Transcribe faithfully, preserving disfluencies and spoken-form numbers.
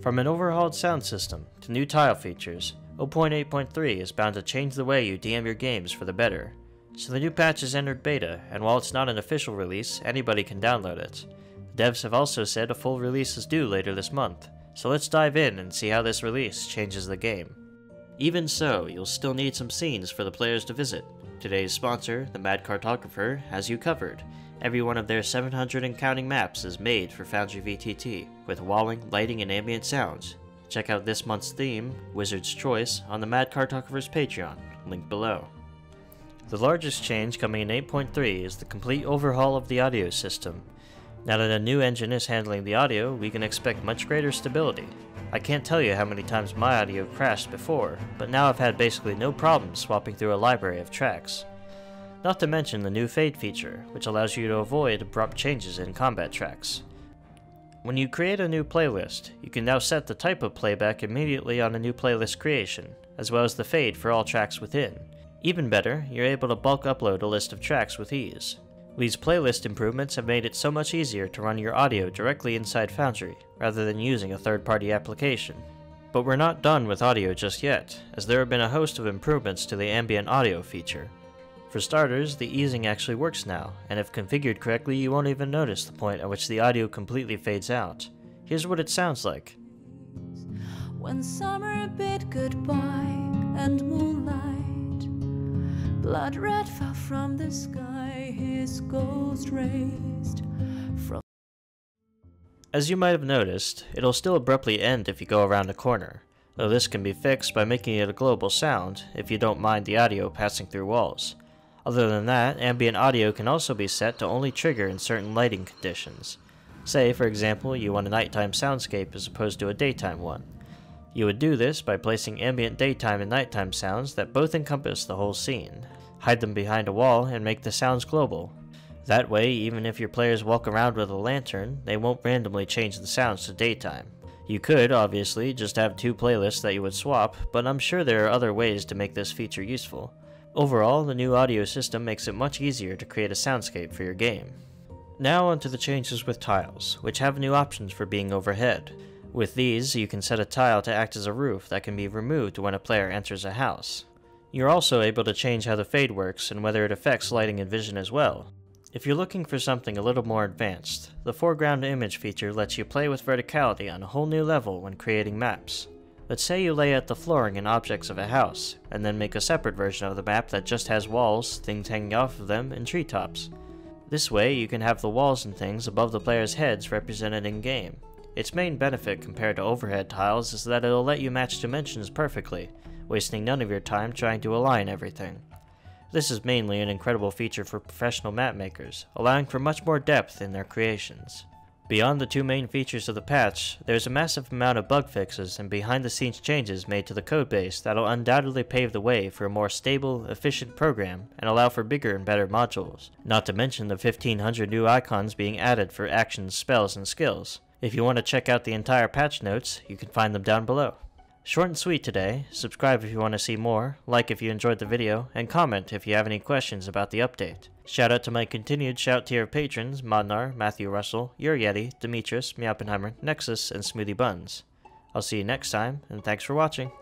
From an overhauled sound system to new tile features, zero point eight point three is bound to change the way you D M your games for the better. So the new patch has entered beta, and while it's not an official release, anybody can download it. The devs have also said a full release is due later this month, so let's dive in and see how this release changes the game. Even so, you'll still need some scenes for the players to visit. Today's sponsor, the Mad Cartographer, has you covered. Every one of their seven hundred and counting maps is made for Foundry V T T, with walling, lighting, and ambient sounds. Check out this month's theme, Wizard's Choice, on the Mad Cartographer's Patreon, linked below. The largest change coming in eight point three is the complete overhaul of the audio system. Now that a new engine is handling the audio, we can expect much greater stability. I can't tell you how many times my audio crashed before, but now I've had basically no problem swapping through a library of tracks. Not to mention the new fade feature, which allows you to avoid abrupt changes in combat tracks. When you create a new playlist, you can now set the type of playback immediately on a new playlist creation, as well as the fade for all tracks within. Even better, you're able to bulk upload a list of tracks with ease. These playlist improvements have made it so much easier to run your audio directly inside Foundry, rather than using a third-party application. But we're not done with audio just yet, as there have been a host of improvements to the ambient audio feature. For starters, the easing actually works now, and if configured correctly, you won't even notice the point at which the audio completely fades out. Here's what it sounds like. When summer bid goodbye and moonlight, blood red fell from the sky. His ghost raised from. As you might have noticed, it'll still abruptly end if you go around a corner, though this can be fixed by making it a global sound if you don't mind the audio passing through walls. Other than that, ambient audio can also be set to only trigger in certain lighting conditions. Say, for example, you want a nighttime soundscape as opposed to a daytime one. You would do this by placing ambient daytime and nighttime sounds that both encompass the whole scene. Hide them behind a wall, and make the sounds global. That way, even if your players walk around with a lantern, they won't randomly change the sounds to daytime. You could, obviously, just have two playlists that you would swap, but I'm sure there are other ways to make this feature useful. Overall, the new audio system makes it much easier to create a soundscape for your game. Now onto the changes with tiles, which have new options for being overhead. With these, you can set a tile to act as a roof that can be removed when a player enters a house. You're also able to change how the fade works and whether it affects lighting and vision as well. If you're looking for something a little more advanced, the foreground image feature lets you play with verticality on a whole new level when creating maps. Let's say you lay out the flooring and objects of a house, and then make a separate version of the map that just has walls, things hanging off of them, and treetops. This way, you can have the walls and things above the player's heads represented in-game. Its main benefit compared to overhead tiles is that it'll let you match dimensions perfectly, wasting none of your time trying to align everything. This is mainly an incredible feature for professional mapmakers, allowing for much more depth in their creations. Beyond the two main features of the patch, there's a massive amount of bug fixes and behind-the-scenes changes made to the codebase that'll undoubtedly pave the way for a more stable, efficient program and allow for bigger and better modules, not to mention the fifteen hundred new icons being added for actions, spells, and skills. If you want to check out the entire patch notes, you can find them down below. Short and sweet today. Subscribe if you want to see more, like if you enjoyed the video, and comment if you have any questions about the update. Shout out to my continued shout tier patrons, Modnar, Matthew Russell, Yuri Yeti, Demetrius, Miappenheimer, Nexus, and Smoothie Buns. I'll see you next time, and thanks for watching.